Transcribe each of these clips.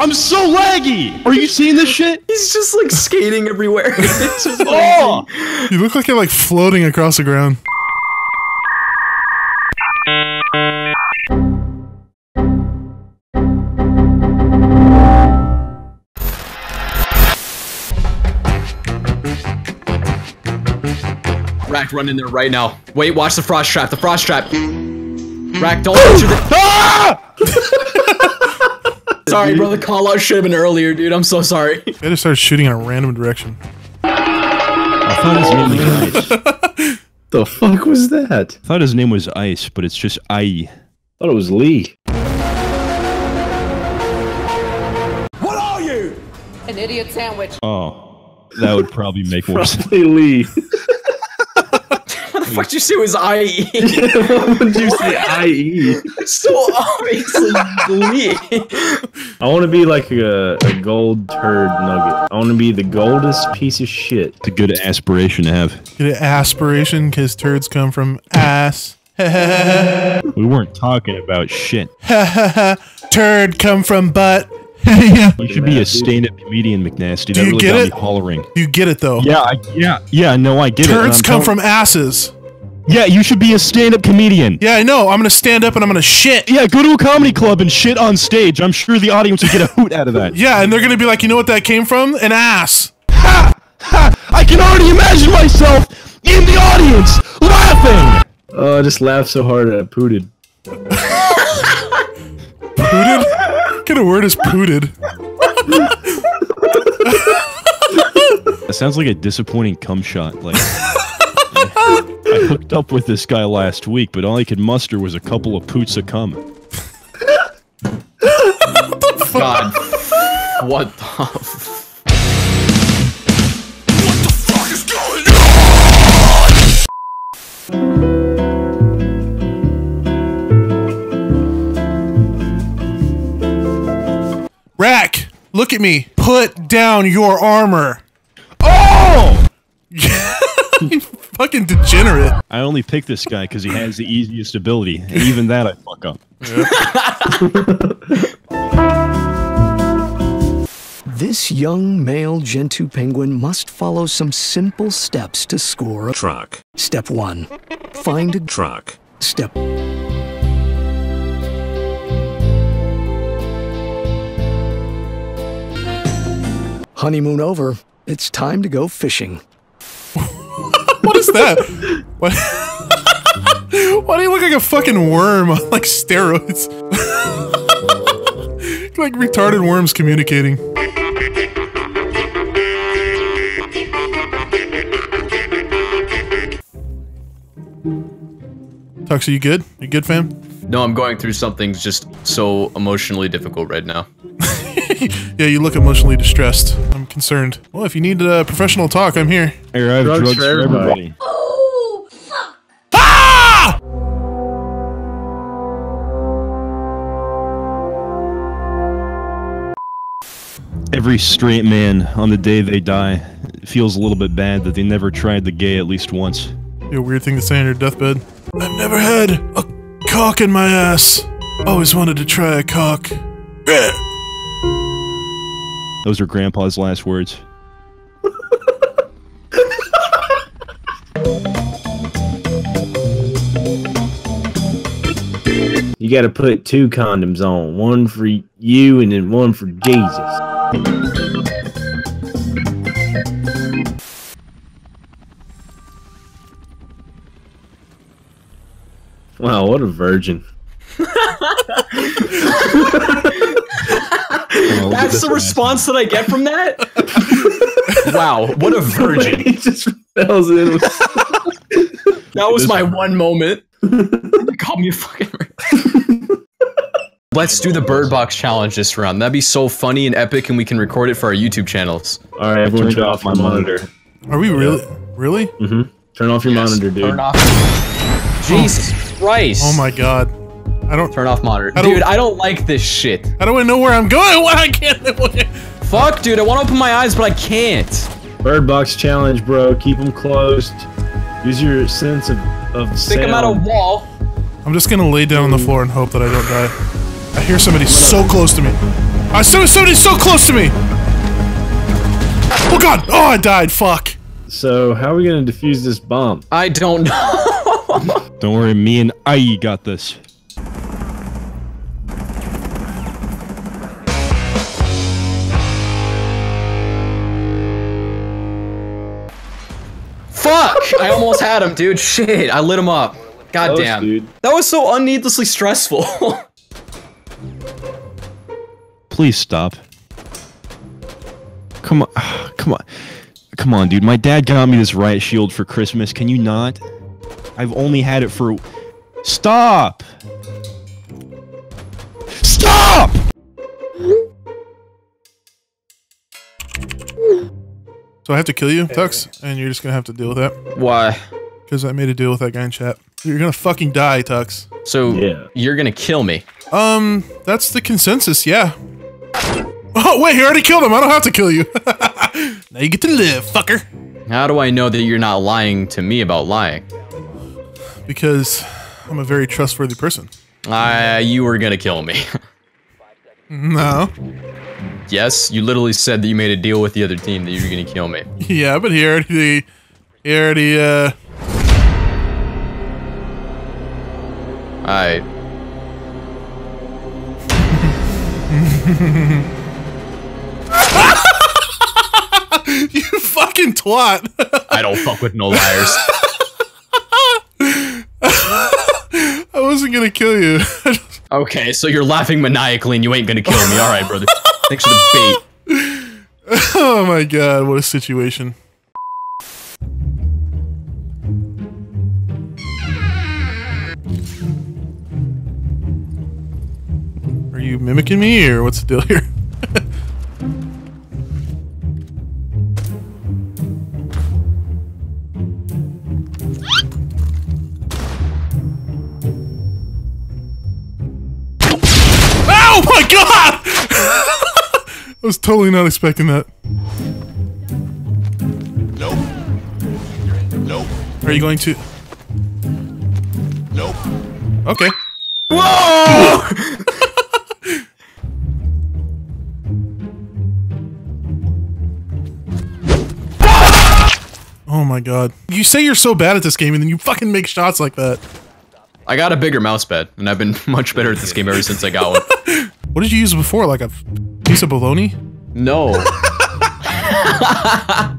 I'm so laggy. Are you seeing this shit? He's just like skating everywhere. It's just oh! You look like you're like floating across the ground. Rack, run in there right now. Wait, watch the frost trap. The frost trap. Rack, don't touch your. Ah! Sorry, bro. The call out should have been earlier, dude. I'm so sorry. I just started shooting in a random direction. I thought his name was Ice. The fuck was that? I thought his name was Ice, but it's just I. Thought it was Lee. What are you? An idiot sandwich. Oh, that would probably make more sense. Probably Lee. What the fuck did you say was IE? What did you say IE? It's so obviously Lee. I want to be like a gold turd nugget. I want to be the goldest piece of shit. It's a good aspiration to have. Good aspiration, because turds come from ass. We weren't talking about shit. Turd come from butt. You should be a stand-up comedian, McNasty. That really got me hollering. You get it though. Yeah, yeah. No, I get it. Turds come from asses. Yeah, you should be a stand-up comedian. Yeah, I know. I'm gonna stand up and I'm gonna shit. Yeah, go to a comedy club and shit on stage. I'm sure the audience will get a hoot out of that. Yeah, and they're gonna be like, you know what that came from? An ass. Ha! Ha! I can already imagine myself in the audience laughing. Oh, I just laughed so hard I pooted. Pooted? What kind of word is pooted? That sounds like a disappointing cum shot. Like, I hooked up with this guy last week, but all I could muster was a couple of poots of cum. What the fuck? God. What the fuck is going on? Rack, look at me. Put down your armor. Oh! You fucking degenerate. I only picked this guy because he has the easiest ability, and even that I fuck up. Yeah. This young male Gentoo penguin must follow some simple steps to score a truck. Step 1. Find a truck. Step... Honeymoon over. It's time to go fishing. What is that? What? Why do you look like a fucking worm on like steroids? Like retarded worms communicating. Tux, are you good? You good, fam? No, I'm going through something just so emotionally difficult right now. Yeah, you look emotionally distressed. I'm concerned. Well, if you need professional talk, I'm here. Hey, I have drugs for everybody. Oh, fuck. Ah! Every straight man on the day they die feels a little bit bad that they never tried the gay at least once. Yeah, weird thing to say on your deathbed. I've never had a cock in my ass. Always wanted to try a cock. Those are Grandpa's last words. You gotta put 2 condoms on. One for you and then one for Jesus. Wow, what a virgin. That's the response that I get from that? Wow, what a virgin. He just fells in with... That was my one moment. You called me a fucking virgin. Let's do the Bird Box challenge this round. That'd be so funny and epic, and we can record it for our YouTube channels. Alright, everyone turn off my monitor. Are we really? Really? Mm-hmm. Turn off your monitor, dude. Turn off. Jesus Christ. Oh my god. I don't turn off monitor. Dude, I don't like this shit. I don't even know where I'm going. Why I can't? Fuck, dude. I want to open my eyes, but I can't. Bird Box challenge, bro. Keep them closed. Use your sense of sound. Stick them out a wall. I'm just gonna lay down on the floor and hope that I don't die. I hear somebody so close to me. I saw somebody so close to me! Oh god! Oh, I died, fuck! So, how are we gonna defuse this bomb? I don't know! Don't worry, me and I got this. Fuck! I almost had him, dude. Shit, I lit him up. Goddamn. Dude. That was so unneedlessly stressful. Please stop. Come on. Come on. Come on, dude. My dad got me this riot shield for Christmas. Can you not? I've only had it for... Stop! Stop! So I have to kill you, Tux, and you're just gonna have to deal with that. Why? Because I made a deal with that guy in chat. You're gonna fucking die, Tux. So, yeah. You're gonna kill me. That's the consensus, yeah. Oh, wait, you already killed him. I don't have to kill you. Now you get to live, fucker. How do I know that you're not lying to me about lying? Because I'm a very trustworthy person. You were gonna kill me. No. Yes, you literally said that you made a deal with the other team that you were gonna kill me. Yeah, but he already You fucking twat. I don't fuck with no liars. I wasn't gonna kill you. Okay, so you're laughing maniacally and you ain't gonna kill me. Alright, brother. Thanks for the bait. Oh my god, what a situation. Are you mimicking me, or what's the deal here? Oh my god! I was totally not expecting that. Nope. Nope. Are you going to? Nope. Okay. Whoa! Oh my god. You say you're so bad at this game and then you fucking make shots like that. I got a bigger mouse pad and I've been much better at this game ever since I got one. What did you use before? Like a piece of bologna? No.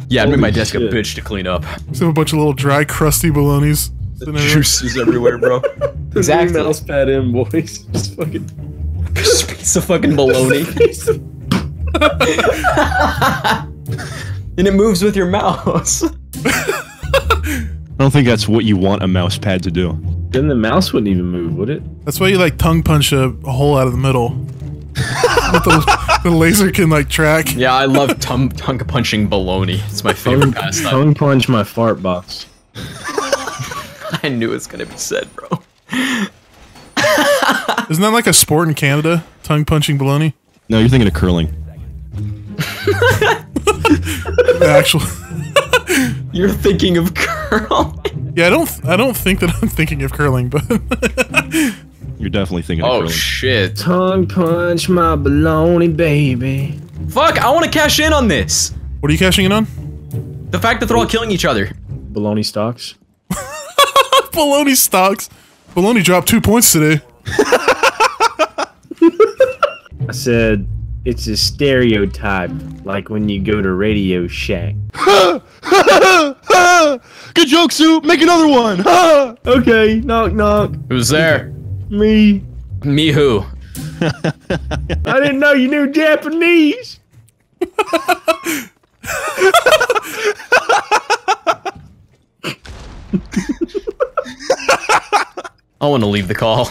Yeah, I made my desk a bitch to clean up. Just have a bunch of little dry, crusty bolognas. The juice is everywhere, bro. Exactly. Big mouse pad in, boys. Just fucking... Just a piece of fucking bologna. And it moves with your mouse. I don't think that's what you want a mouse pad to do. Then the mouse wouldn't even move, would it? That's why you like tongue punch a hole out of the middle. the laser can like track. Yeah, I love tongue punching bologna. It's my favorite pastime. Tongue punch my fart box. I knew it was gonna be said, bro. Isn't that like a sport in Canada? Tongue punching bologna? No, you're thinking of curling. Actually. You're thinking of curling. Yeah, I don't think that I'm thinking of curling, but you're definitely thinking of curling. Oh shit. Tongue punch my bologna, baby. Fuck, I want to cash in on this. What are you cashing in on? The fact that they're all killing each other. Bologna stocks. Bologna stocks. Bologna dropped 2 points today. I said it's a stereotype, like when you go to Radio Shack. Good joke, Soup! Make another one! Okay, knock knock. Who's there? Me. Me who? I didn't know you knew Japanese! I want to leave the call.